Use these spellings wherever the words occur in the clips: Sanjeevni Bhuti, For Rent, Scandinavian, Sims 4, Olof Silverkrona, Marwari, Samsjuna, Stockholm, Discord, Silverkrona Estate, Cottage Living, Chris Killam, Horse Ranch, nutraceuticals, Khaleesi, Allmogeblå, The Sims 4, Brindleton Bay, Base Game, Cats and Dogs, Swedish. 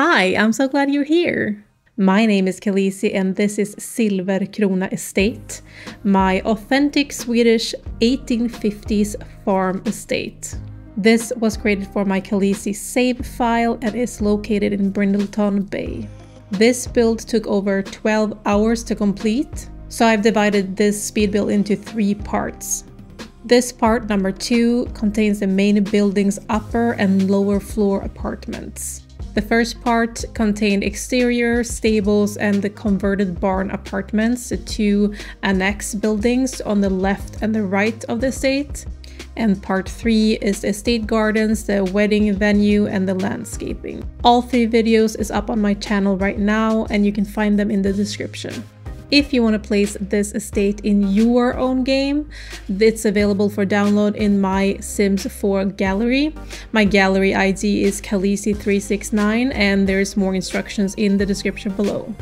Hi, I'm so glad you're here. My name is Khaleesi and this is Silverkrona Estate, my authentic Swedish 1850s farm estate. This was created for my Khaleesi save file and is located in Brindleton Bay. This build took over 12 hours to complete, so I've divided this speed build into 3 parts. This part, number 2, contains the main building's upper and lower floor apartments. The first part contained exterior, stables, and the converted barn apartments, the 2 annex buildings on the left and the right of the estate. And part 3 is the estate gardens, the wedding venue, and the landscaping. All 3 videos is up on my channel right now, and you can find them in the description. If you want to place this estate in your own game, it's available for download in my Sims 4 gallery. My gallery ID is Khaleesi369 and there's more instructions in the description below.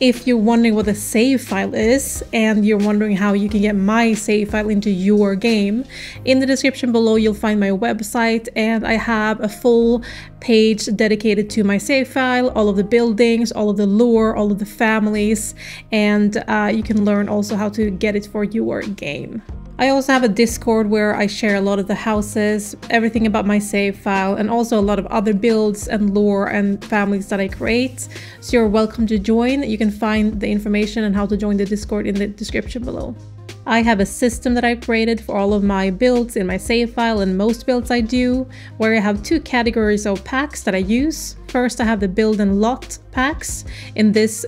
If you're wondering what a save file is and you're wondering how you can get my save file into your game, in the description below you'll find my website and I have a full page dedicated to my save file, all of the buildings, all of the lore, all of the families, and you can learn also how to get it for your game. I also have a Discord where I share a lot of the houses, everything about my save file, and also a lot of other builds and lore and families that I create. So you're welcome to join. You can find the information and how to join the Discord in the description below. I have a system that I've created for all of my builds in my save file and most builds I do, where I have 2 categories of packs that I use. First, I have the build and lot packs. In this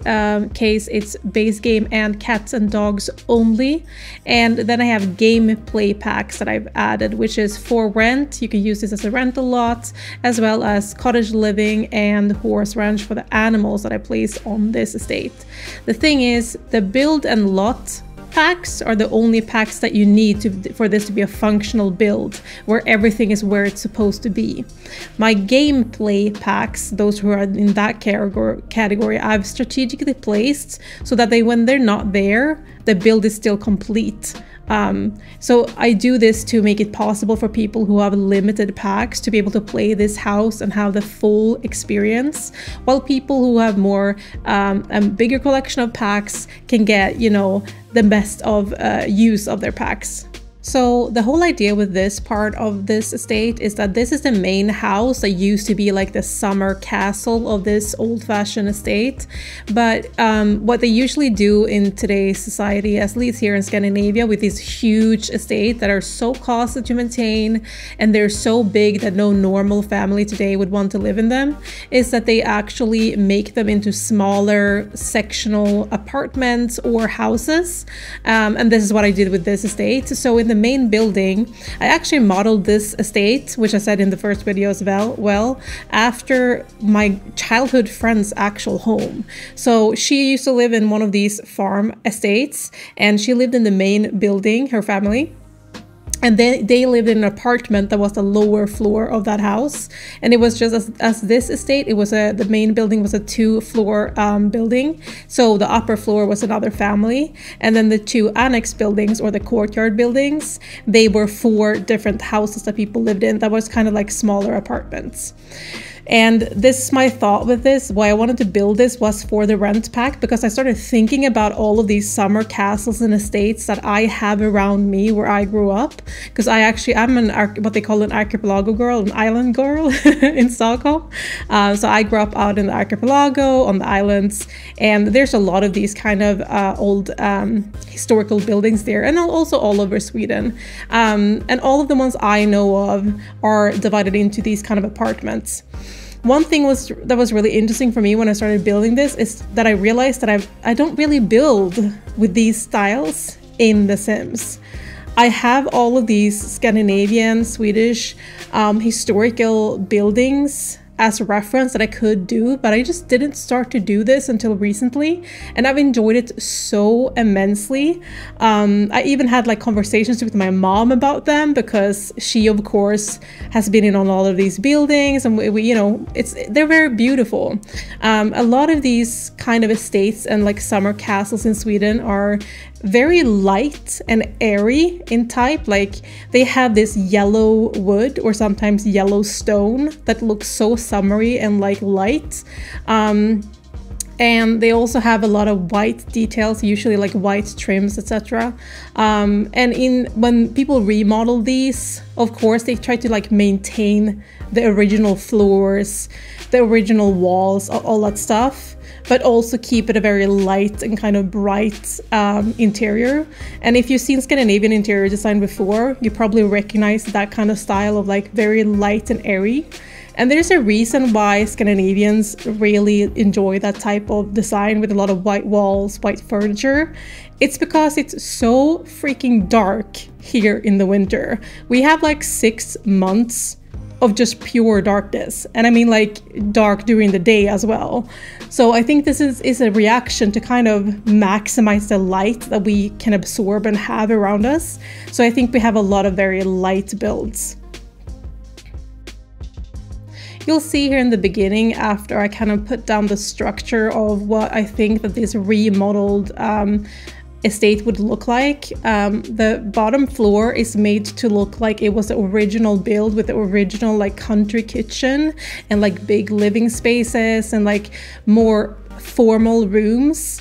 case, it's Base Game and Cats and Dogs only. And then I have gameplay packs that I've added, which is For Rent. You can use this as a rental lot, as well as Cottage Living and Horse Ranch for the animals that I placed on this estate. The thing is, the build and lot packs are the only packs that you need for this to be a functional build where everything is where it's supposed to be. My gameplay packs, those who are in that category, I've strategically placed so that when they're not there, the build is still complete. So I do this to make it possible for people who have limited packs to be able to play this house and have the full experience, while people who have more a bigger collection of packs can get, you know, the best of use of their packs. So the whole idea with this part of this estate is that this is the main house that used to be like the summer castle of this old-fashioned estate. But what they usually do in today's society, at least here in Scandinavia, with these huge estates that are so costly to maintain and they're so big that no normal family today would want to live in them, is that they actually make them into smaller sectional apartments or houses. And this is what I did with this estate. So in the main building, I actually modeled this estate, which I said in the first video as well, after my childhood friend's actual home. So she used to live in one of these farm estates and she lived in the main building, her family. And they lived in an apartment that was the lower floor of that house. And it was just as this estate, it was the main building was a 2-floor building. So the upper floor was another family. And then the 2 annex buildings or the courtyard buildings, they were 4 different houses that people lived in that was kind of like smaller apartments. And this is my thought with this, why I wanted to build this was for the rent pack, because I started thinking about all of these summer castles and estates that I have around me where I grew up, because I actually am what they call an archipelago girl, an island girl in Stockholm. So I grew up out in the archipelago on the islands, and there's a lot of these kind of old historical buildings there, and also all over Sweden. And all of the ones I know of are divided into these kind of apartments. One thing that was really interesting for me when I started building this is that I realized that I don't really build with these styles in The Sims. I have all of these Scandinavian, Swedish, historical buildings as a reference that I could do, but I just didn't start to do this until recently, and I've enjoyed it so immensely. I even had like conversations with my mom about them, because she of course has been in on all of these buildings, and we you know, they're very beautiful. A lot of these kind of estates and like summer castles in Sweden are very light and airy in type. Like they have this yellow wood or sometimes yellow stone that looks so summery and like light. And they also have a lot of white details, usually like white trims, etc. And when people remodel these, of course, they try to like maintain the original floors, the original walls, all that stuff, but also keep it a very light and kind of bright interior. And if you've seen Scandinavian interior design before, you probably recognize that kind of style of like very light and airy. And there's a reason why Scandinavians really enjoy that type of design with a lot of white walls, white furniture. It's because it's so freaking dark here in the winter. We have like 6 months of just pure darkness. And I mean like dark during the day as well. So I think this is a reaction to kind of maximize the light that we can absorb and have around us. So I think we have a lot of very light builds. You'll see here in the beginning, after I kind of put down the structure of what I think that this remodeled estate would look like, the bottom floor is made to look like it was the original build with the original like country kitchen and like big living spaces and like more formal rooms.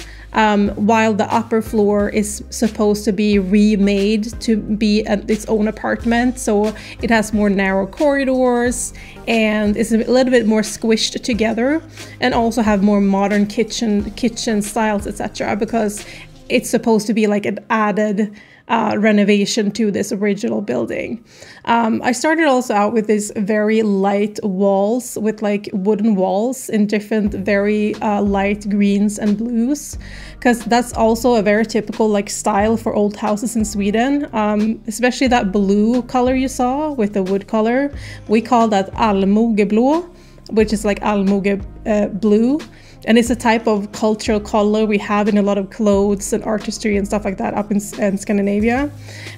While the upper floor is supposed to be remade to be its own apartment. So it has more narrow corridors and it's a little bit more squished together, and also have more modern kitchen styles, etc. Because it's supposed to be like an added renovation to this original building. I started also out with these very light walls, with like wooden walls in different very light greens and blues, because that's also a very typical like style for old houses in Sweden. Especially that blue color you saw with the wood color, we call that Allmogeblå, which is like Allmogeblå. And it's a type of cultural color we have in a lot of clothes and artistry and stuff like that up in Scandinavia.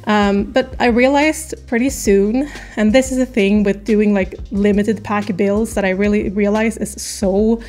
But I realized pretty soon, and this is a thing with doing like limited pack builds that I really realized is so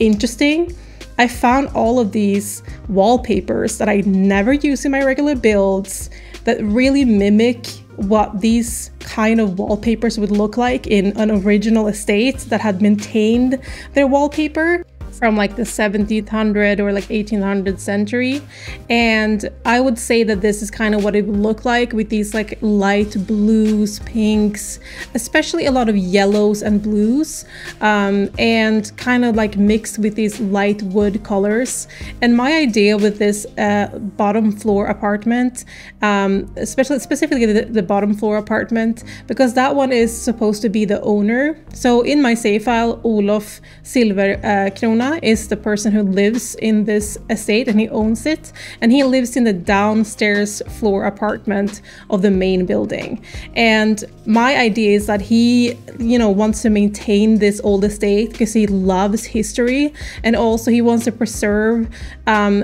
interesting. I found all of these wallpapers that I never use in my regular builds that really mimic what these kind of wallpapers would look like in an original estate that had maintained their wallpaper from like the 1700 or like 1800 century. And I would say that this is kind of what it would look like with these like light blues, pinks, especially a lot of yellows and blues, and kind of like mixed with these light wood colors. And my idea with this bottom floor apartment, specifically the bottom floor apartment, because that one is supposed to be the owner. So in my save file, Olof Silverkrona is the person who lives in this estate, and he owns it, and he lives in the downstairs floor apartment of the main building. And my idea is that he, you know, wants to maintain this old estate because he loves history, and also he wants to preserve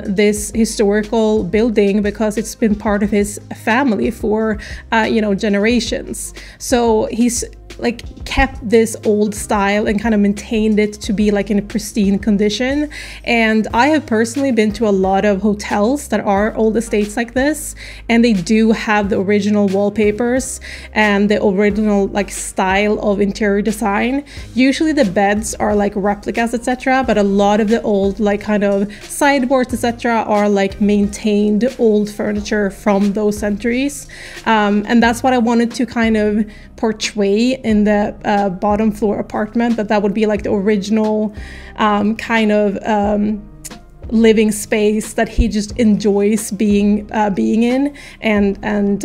this historical building because it's been part of his family for you know, generations. So he's like kept this old style and kind of maintained it to be like in a pristine condition. And I have personally been to a lot of hotels that are old estates like this, and they do have the original wallpapers and the original like style of interior design. Usually the beds are like replicas, etc., but a lot of the old like kind of sideboards, etc., are like maintained old furniture from those centuries. And that's what I wanted to kind of portray in the bottom floor apartment, that would be like the original kind of living space that he just enjoys being in, and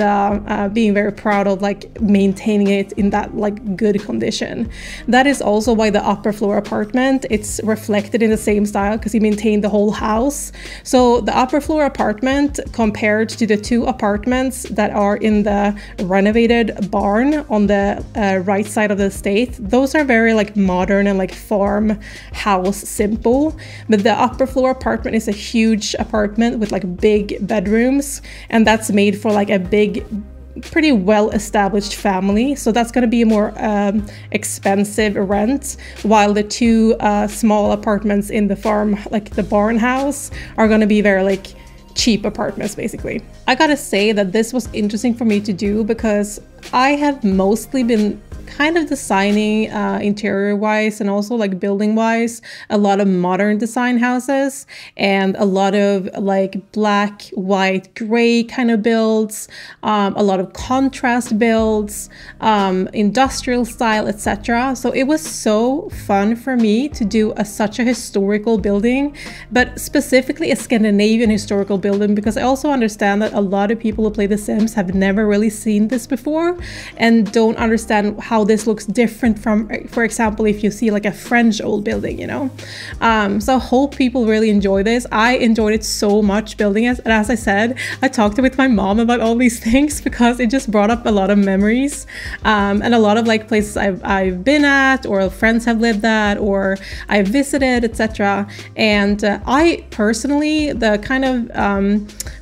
being very proud of like maintaining it in that like good condition. That is also why the upper floor apartment, it's reflected in the same style, because he maintained the whole house. So the upper floor apartment, compared to the two apartments that are in the renovated barn on the right side of the estate, those are very like modern and like farm house simple. But the upper floor apartment is a huge apartment with like big bedrooms, and that's made for like a big, pretty well-established family. So that's going to be a more expensive rent, while the two small apartments in the farm, like the barn house, are going to be very like cheap apartments basically. I gotta say that this was interesting for me to do because I have mostly been kind of designing interior-wise and also like building-wise, a lot of modern design houses and a lot of like black, white, gray kind of builds, a lot of contrast builds, industrial style, etc. So it was so fun for me to do such a historical building, but specifically a Scandinavian historical building, because I also understand that a lot of people who play The Sims have never really seen this before and don't understand how this looks different from, for example, if you see like a French old building, you know. So I hope people really enjoy this. I enjoyed it so much building it, and as I said, I talked with my mom about all these things because it just brought up a lot of memories, and a lot of like places I've been at or friends have lived at or I've visited, etc. And I personally, the kind of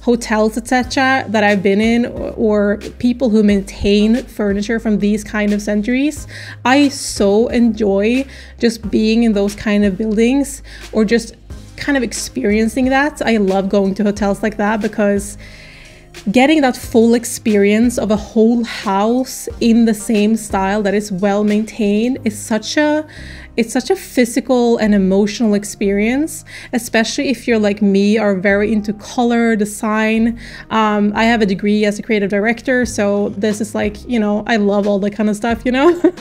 hotels, etc. that I've been in, or people who maintain furniture from these kind of centuries, I so enjoy just being in those kind of buildings or just kind of experiencing that. I love going to hotels like that because getting that full experience of a whole house in the same style that is well maintained is such a, it's such a physical and emotional experience, especially if you're like me, are very into color, design. I have a degree as a creative director, so this is like, you know, I love all that kind of stuff, you know.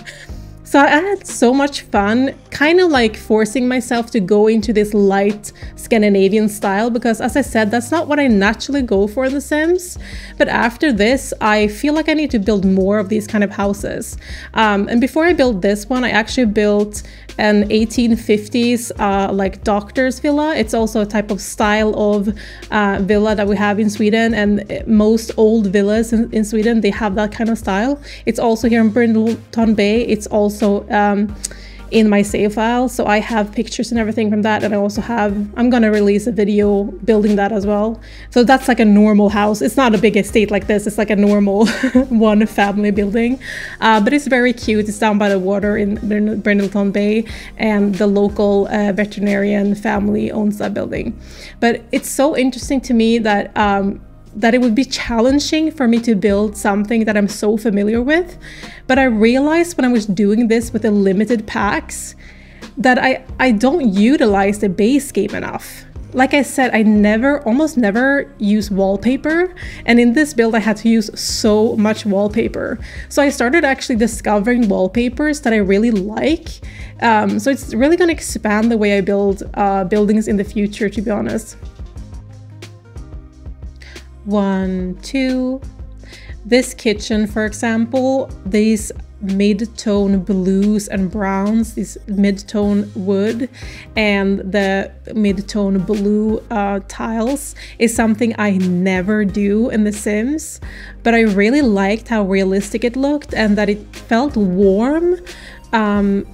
So I had so much fun kind of like forcing myself to go into this light Scandinavian style because, as I said, that's not what I naturally go for in The Sims. But after this, I feel like I need to build more of these kind of houses. And before I built this one, I actually built an 1850s like doctor's villa. It's also a type of style of villa that we have in Sweden, and most old villas in Sweden, they have that kind of style. It's also here in Brindleton Bay. It's also in my save file, so I have pictures and everything from that, and I also have, I'm gonna release a video building that as well. So that's like a normal house. It's not a big estate like this, it's like a normal one family building, but it's very cute. It's down by the water in Brindleton Bay, and the local veterinarian family owns that building. But it's so interesting to me that that it would be challenging for me to build something that I'm so familiar with. But I realized when I was doing this with the limited packs that I don't utilize the base game enough. Like I said, I never, almost never use wallpaper. And in this build, I had to use so much wallpaper. So I started actually discovering wallpapers that I really like. So it's really gonna expand the way I build buildings in the future, to be honest. 1, 2. This kitchen, for example, these mid-tone blues and browns, this mid-tone wood and the mid-tone blue tiles is something I never do in The Sims, but I really liked how realistic it looked and that it felt warm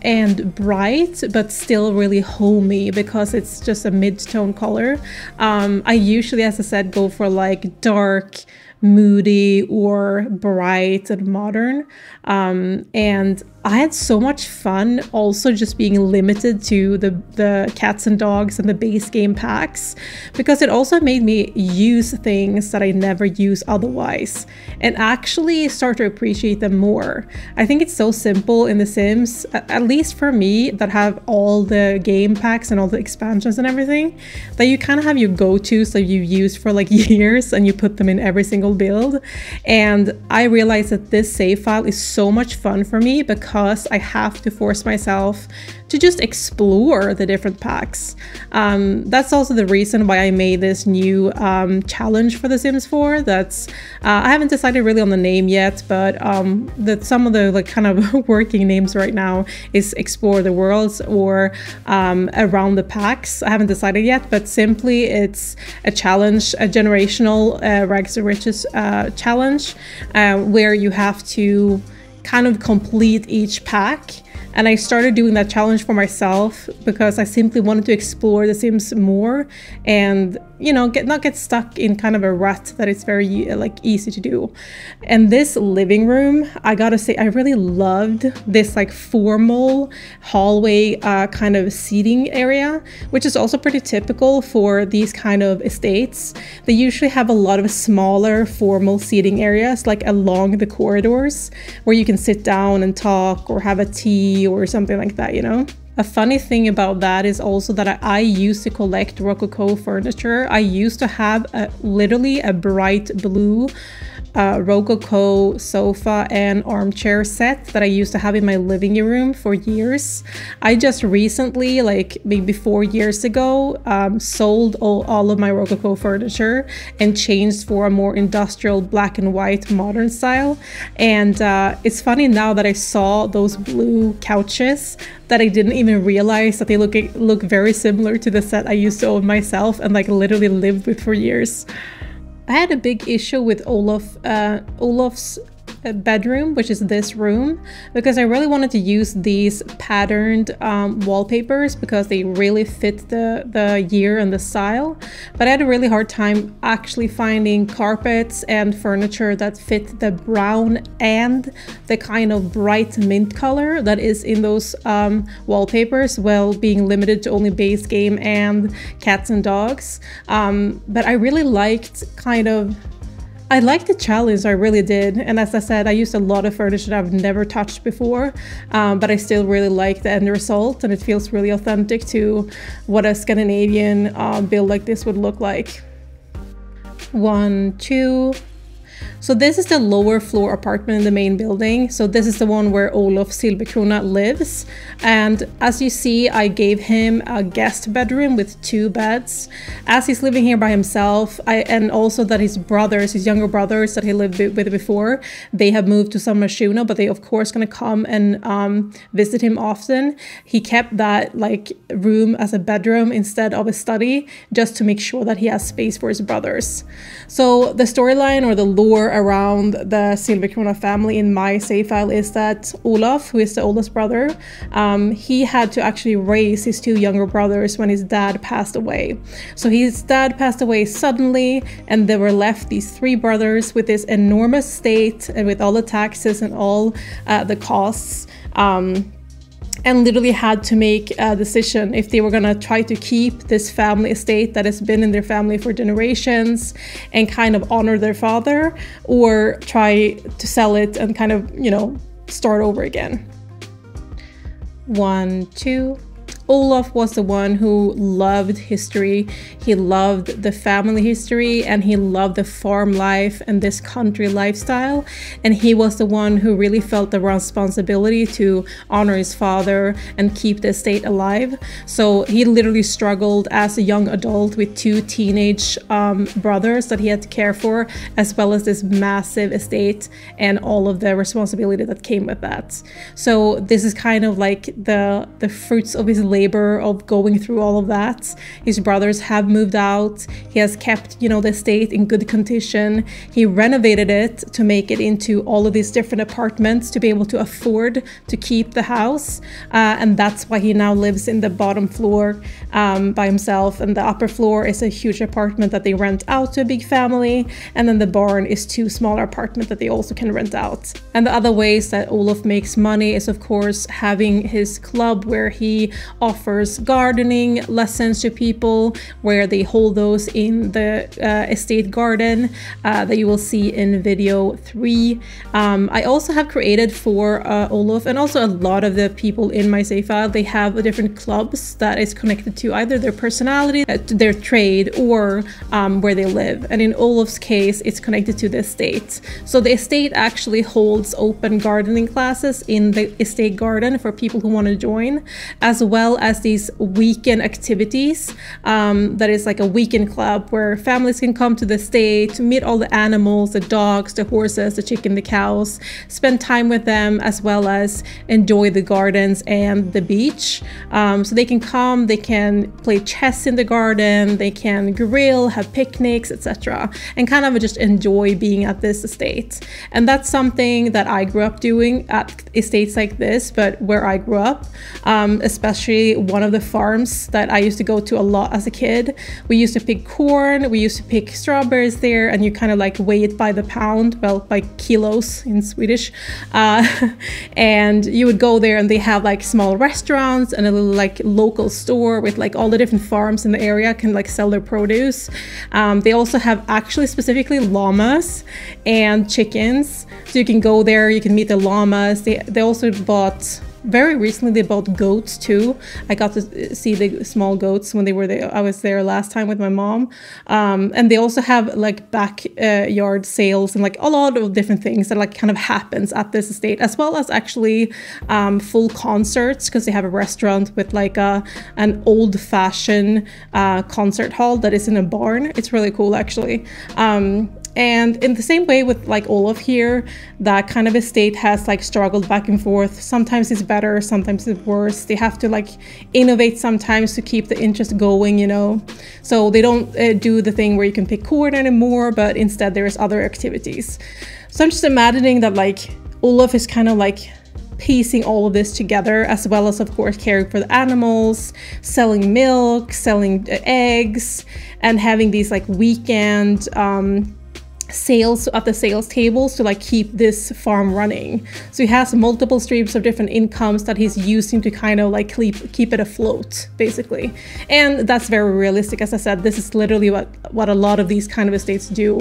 and bright, but still really homey because it's just a mid-tone color. I usually, as I said, go for like dark, moody, or bright and modern. And I had so much fun also just being limited to the Cats and Dogs and the Base Game packs, because it also made me use things that I never use otherwise and actually start to appreciate them more. I think it's so simple in The Sims, at least for me that have all the game packs and all the expansions and everything, that you kind of have your go-tos that you use for like years and you put them in every single build. And I realized that this save file is so much fun for me because I have to force myself to just explore the different packs. That's also the reason why I made this new challenge for The Sims 4. That's I haven't decided really on the name yet, but that some of the like kind of working names right now is Explore the Worlds or Around the Packs. I haven't decided yet, but simply it's a challenge, a generational rags to riches challenge, where you have to kind of complete each pack. And I started doing that challenge for myself because I simply wanted to explore The Sims more and, you know, not get stuck in kind of a rut that it's very like easy to do. And this living room, I gotta say, I really loved this like formal hallway kind of seating area, which is also pretty typical for these kind of estates. They usually have a lot of smaller formal seating areas like along the corridors where you can can sit down and talk or have a tea or something like that, you know? A funny thing about that is also that I used to collect Rococo furniture. I used to have literally a bright blue Rococo sofa and armchair set that I used to have in my living room for years. I just recently, like maybe 4 years ago, sold all of my Rococo furniture and changed for a more industrial black and white modern style. And it's funny now that I saw those blue couches that I didn't even realize that they look very similar to the set I used to own myself and like literally lived with for years. I had a big issue with Olof's bedroom, which is this room, because I really wanted to use these patterned wallpapers because they really fit the year and the style. But I had a really hard time actually finding carpets and furniture that fit the brown and the kind of bright mint color that is in those wallpapers, while being limited to only Base Game and Cats and Dogs. But I really liked I liked the challenge, I really did. And as I said, I used a lot of furniture that I've never touched before, but I still really like the end result, and it feels really authentic to what a Scandinavian build like this would look like. 1, 2. So this is the lower floor apartment in the main building. So this is the one where Olof Silverkrona lives. And as you see, I gave him a guest bedroom with 2 beds. As he's living here by himself, and also that his brothers, his younger brothers that he lived with before, they have moved to Samsjuna, but they of course gonna come and visit him often. He kept that like room as a bedroom instead of a study, just to make sure that he has space for his brothers. So the storyline or the lore around the Silverkrona family in my save file is that Olof, who is the oldest brother, he had to actually raise his 2 younger brothers when his dad passed away. So his dad passed away suddenly, and there were left these 3 brothers with this enormous estate and with all the taxes and all the costs. And literally had to make a decision if they were gonna try to keep this family estate that has been in their family for generations and kind of honor their father, or try to sell it and kind of, you know, start over again. 1, 2. Olof was the one who loved history. He loved the family history, and he loved the farm life and this country lifestyle. And he was the one who really felt the responsibility to honor his father and keep the estate alive. So he literally struggled as a young adult with 2 teenage brothers that he had to care for, as well as this massive estate and all of the responsibility that came with that. So this is kind of like the fruits of his labor of going through all of that. His brothers have moved out. He has kept, you know, the estate in good condition. He renovated it to make it into all of these different apartments to be able to afford to keep the house. And that's why he now lives in the bottom floor by himself. And the upper floor is a huge apartment that they rent out to a big family. And then the barn is 2 smaller apartments that they also can rent out. And the other ways that Olof makes money is, of course, having his club where he offers gardening lessons to people, where they hold those in the estate garden that you will see in video 3. I also have created for Olof, and also a lot of the people in my save file, they have different clubs that is connected to either their personality, their trade, or where they live. And in Olof's case, it's connected to the estate. So the estate actually holds open gardening classes in the estate garden for people who want to join, as well as these weekend activities that is like a weekend club where families can come to the estate to meet all the animals, the dogs, the horses, the chicken, the cows, spend time with them, as well as enjoy the gardens and the beach. So they can come, they can play chess in the garden, they can grill, have picnics, etc., and kind of just enjoy being at this estate. And that's something that I grew up doing at estates like this, but where I grew up, especially actually one of the farms that I used to go to a lot as a kid. We used to pick corn, we used to pick strawberries there, and you kind of like weigh it by the pound, well, by kilos in Swedish. And you would go there, and they have like small restaurants and a little like local store with like all the different farms in the area can like sell their produce. They also have actually specifically llamas and chickens, so you can go there, you can meet the llamas. They also bought, very recently they bought goats too. I got to see the small goats when they were there. I was there last time with my mom. And they also have like backyard sales and like a lot of different things that like kind of happens at this estate, as well as actually full concerts, because they have a restaurant with like an old-fashioned concert hall that is in a barn. It's really cool actually. And in the same way with like Olof here, that kind of estate has like struggled back and forth. Sometimes it's better, sometimes it's worse. They have to like innovate sometimes to keep the interest going, you know. So they don't do the thing where you can pick corn anymore, but instead there is other activities. So I'm just imagining that like Olof is kind of like piecing all of this together, as well as of course caring for the animals, selling milk, selling eggs, and having these like weekend sales at the sales tables to like keep this farm running. So he has multiple streams of different incomes that he's using to kind of like keep it afloat basically. And that's very realistic. As I said, this is literally what a lot of these kind of estates do.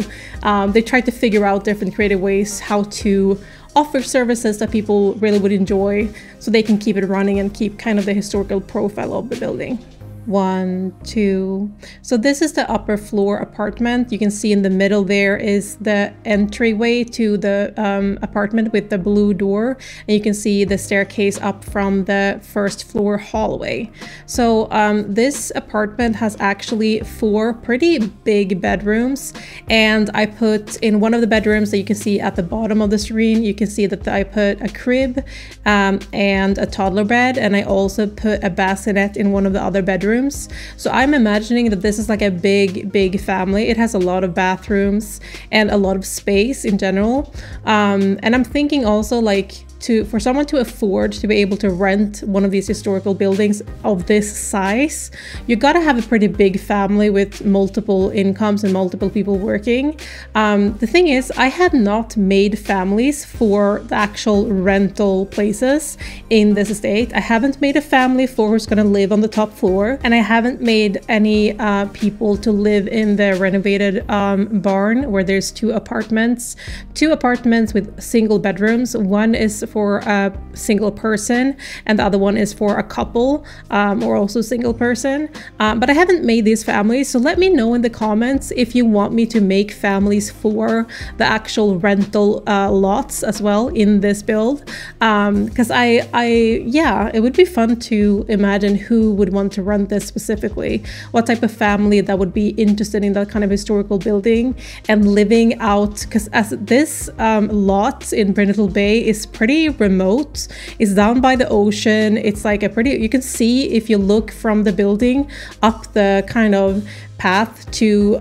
They try to figure out different creative ways how to offer services that people really would enjoy, so they can keep it running and keep kind of the historical profile of the building. 1, 2. So this is the upper floor apartment. You can see in the middle there is the entryway to the apartment with the blue door, and you can see the staircase up from the first floor hallway. So this apartment has actually 4 pretty big bedrooms, and I put in one of the bedrooms that you can see at the bottom of the screen, you can see that I put a crib and a toddler bed, and I also put a bassinet in one of the other bedrooms. So I'm imagining that this is like a big family. It has a lot of bathrooms and a lot of space in general. And I'm thinking also like for someone to afford to be able to rent one of these historical buildings of this size, you gotta have a pretty big family with multiple incomes and multiple people working. The thing is, I had not made families for the actual rental places in this estate. I haven't made a family for who's gonna live on the top floor, and I haven't made any people to live in the renovated barn where there's 2 apartments with single bedrooms. One is for a single person, and the other one is for a couple or also single person. But I haven't made these families, so let me know in the comments if you want me to make families for the actual rental lots as well in this build, because yeah, it would be fun to imagine who would want to rent this specifically, what type of family that would be interested in that kind of historical building and living out, because as this lot in Brindleton Bay is pretty remote. It's down by the ocean. It's like a pretty, you can see if you look from the building up the kind of path to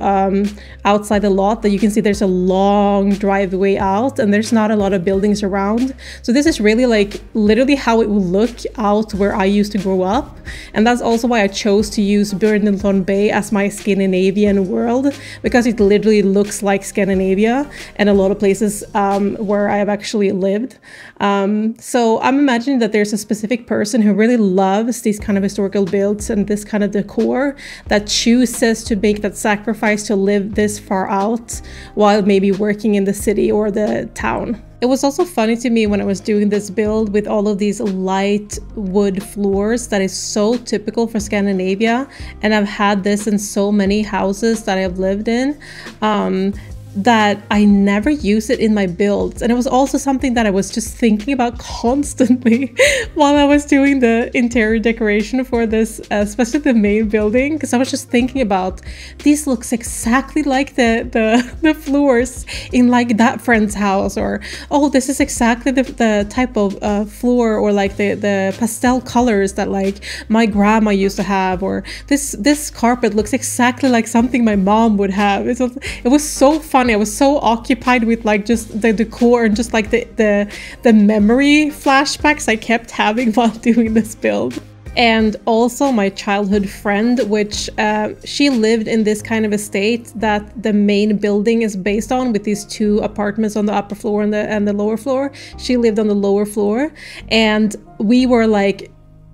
outside the lot, that you can see there's a long driveway out and there's not a lot of buildings around. So this is really like literally how it will look out where I used to grow up. And that's also why I chose to use Brindleton Bay as my Scandinavian world, because it literally looks like Scandinavia and a lot of places where I have actually lived. So I'm imagining that there's a specific person who really loves these kind of historical builds and this kind of decor, that chooses to make that sacrifice to live this far out while maybe working in the city or the town. It was also funny to me when I was doing this build with all of these light wood floors that is so typical for Scandinavia, and I've had this in so many houses that I've lived in, that I never use it in my builds. And it was also something that I was just thinking about constantly while I was doing the interior decoration for this, especially the main building, because I was just thinking about, this looks exactly like the floors in like that friend's house, or oh, this is exactly the type of floor, or like the pastel colors that like my grandma used to have, or this carpet looks exactly like something my mom would have. It was so fun. I was so occupied with like just the decor and just like the memory flashbacks I kept having while doing this build. and also my childhood friend, which she lived in this kind of estate that the main building is based on, with these two apartments on the upper floor and the lower floor. She lived on the lower floor, and we were like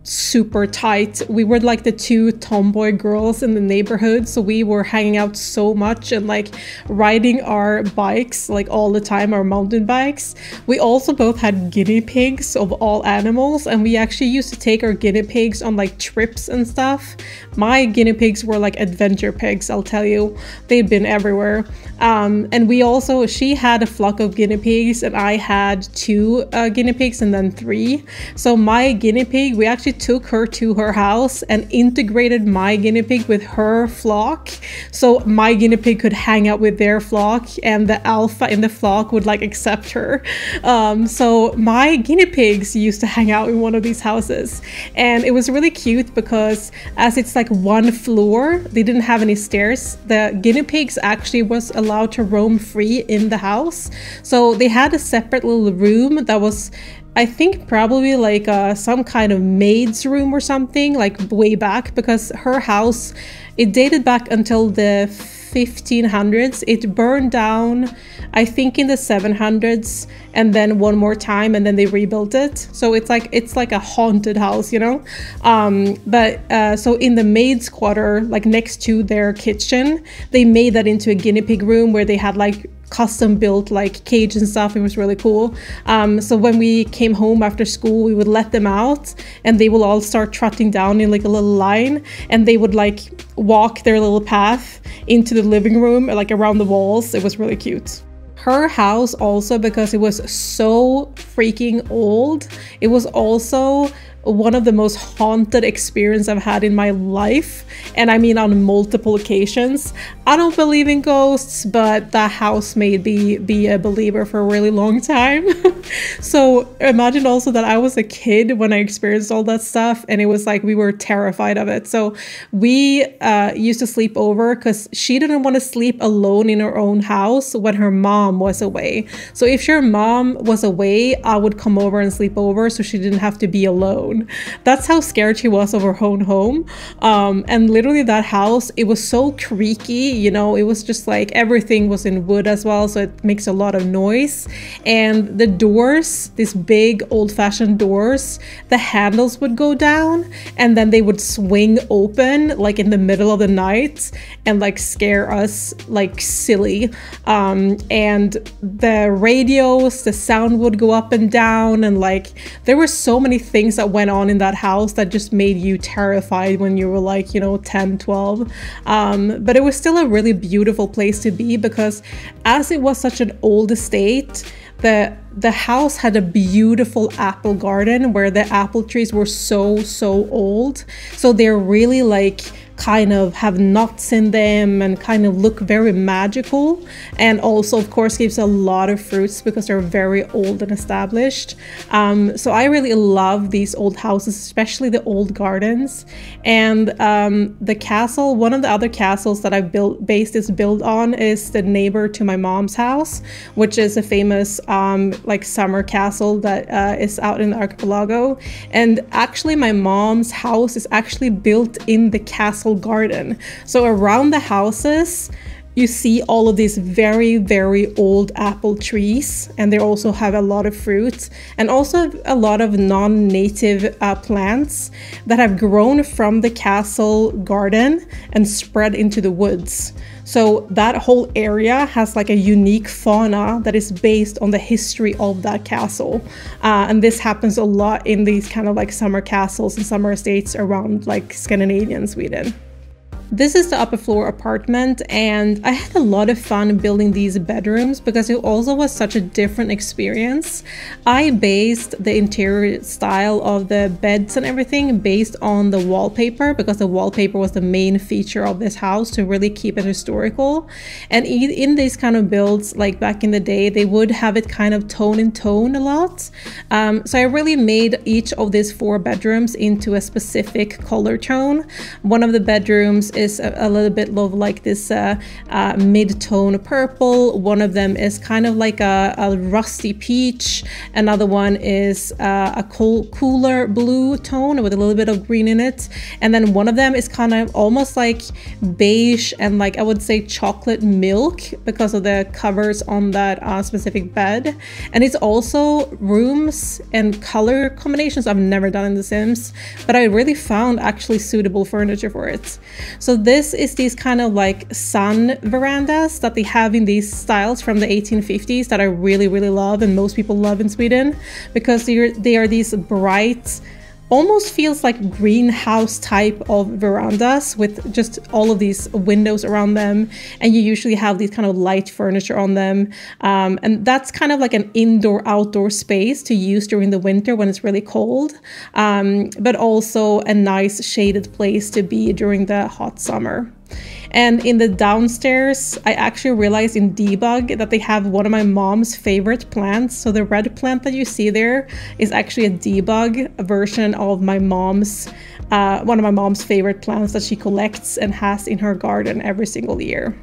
super tight. We were like the two tomboy girls in the neighborhood, so we were hanging out so much and like riding our bikes like all the time, our mountain bikes. We also both had guinea pigs of all animals, and we actually used to take our guinea pigs on like trips and stuff. My guinea pigs were like adventure pigs, I'll tell you. They'd been everywhere. And we also, she had a flock of guinea pigs, and I had two guinea pigs and then three. So my guinea pig, we actually took her to her house and integrated my guinea pig with her flock, so my guinea pig could hang out with their flock and the alpha in the flock would like accept her. So my guinea pigs used to hang out in one of these houses, and it was really cute because as it's like one floor, they didn't have any stairs. The guinea pigs actually was allowed to roam free in the house, so they had a separate little room that was, I think, probably like some kind of maid's room or something, like way back, because her house, it dated back until the 1500s. It burned down, I think, in the 700s, and then one more time, and then they rebuilt it. So it's like a haunted house, you know. So in the maid's quarter, like next to their kitchen, they made that into a guinea pig room where they had like custom built like cage and stuff. It was really cool. So when we came home after school, we would let them out, and they will all start trotting down in like a little line, and they would like walk their little path into the living room, like around the walls. It was really cute. Her house also, because it was so freaking old, it was also one of the most haunted experiences I've had in my life, and I mean on multiple occasions. I don't believe in ghosts, but that house made me be a believer for a really long time. So imagine also that I was a kid when I experienced all that stuff, and it was like we were terrified of it. So we used to sleep over because she didn't want to sleep alone in her own house when her mom was away. So if your mom was away, I would come over and sleep over so she didn't have to be alone. That's how scared she was of her own home. And literally that house, it was so creaky, you know. It was just like everything was in wood as well, so it makes a lot of noise. And the doors, these big old-fashioned doors, the handles would go down, and then they would swing open like in the middle of the night and like scare us like silly. And the radios, the sound would go up and down, and like there were so many things that went on in that house that just made you terrified when you were like, you know, 10, 12. But it was still a really beautiful place to be, because as it was such an old estate, the house had a beautiful apple garden where the apple trees were so old, so they're really like kind of have knots in them and kind of look very magical, and also of course gives a lot of fruits because they're very old and established. So I really love these old houses, especially the old gardens. And the castle, one of the other castles that I've based this build on, is the neighbor to my mom's house, which is a famous like summer castle that is out in the archipelago. And actually my mom's house is actually built in the castle garden. So around the houses you see all of these very old apple trees, and they also have a lot of fruit, and also a lot of non-native plants that have grown from the castle garden and spread into the woods. So that whole area has like a unique fauna that is based on the history of that castle. And this happens a lot in these kind of like summer castles and summer estates around like Scandinavian Sweden. This is the upper floor apartment, and I had a lot of fun building these bedrooms because it also was such a different experience. I based the interior style of the beds and everything based on the wallpaper, because the wallpaper was the main feature of this house to really keep it historical. And in these kind of builds, like back in the day, they would have it kind of tone in tone a lot. So I really made each of these 4 bedrooms into a specific color tone. One of the bedrooms is a little bit of like this mid-tone purple. One of them is kind of like a rusty peach. Another one is a cooler blue tone with a little bit of green in it. And then one of them is kind of almost like beige and like I would say chocolate milk because of the covers on that specific bed. And it's also rooms and color combinations I've never done in The Sims, but I really found actually suitable furniture for it. So this is these kind of like sun verandas that they have in these styles from the 1850s that I really, really love and most people love in Sweden because they are these bright, almost feels like greenhouse type of verandas with just all of these windows around them, and you usually have these kind of light furniture on them, and that's kind of like an indoor outdoor space to use during the winter when it's really cold, but also a nice shaded place to be during the hot summer. And in the downstairs, I actually realized in debug that they have one of my mom's favorite plants. So the red plant that you see there is actually a debug version of my mom's, one of my mom's favorite plants that she collects and has in her garden every single year.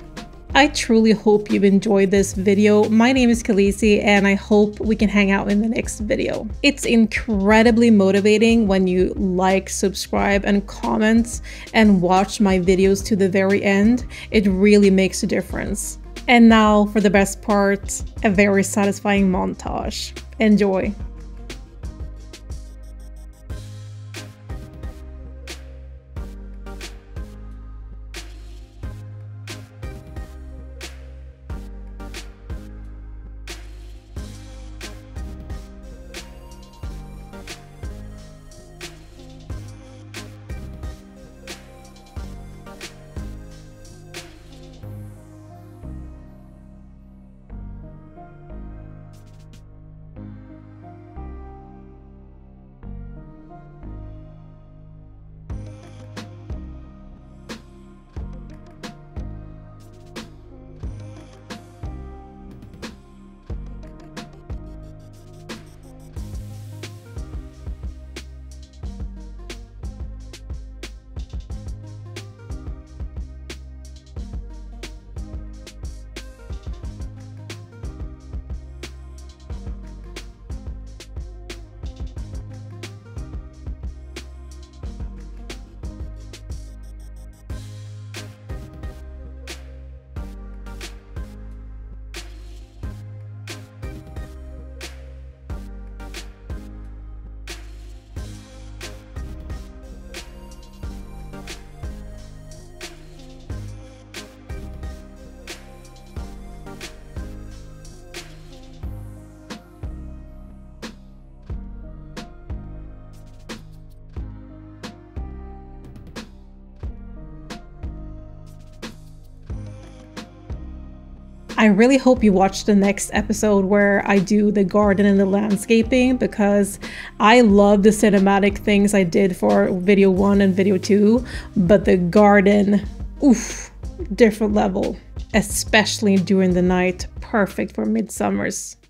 I truly hope you've enjoyed this video. My name is Khaleesi and I hope we can hang out in the next video. It's incredibly motivating when you like, subscribe and comment and watch my videos to the very end. It really makes a difference. And now for the best part, a very satisfying montage. Enjoy! I really hope you watch the next episode where I do the garden and the landscaping, because I love the cinematic things I did for video 1 and video 2, but the garden, oof, different level, especially during the night, perfect for midsummers.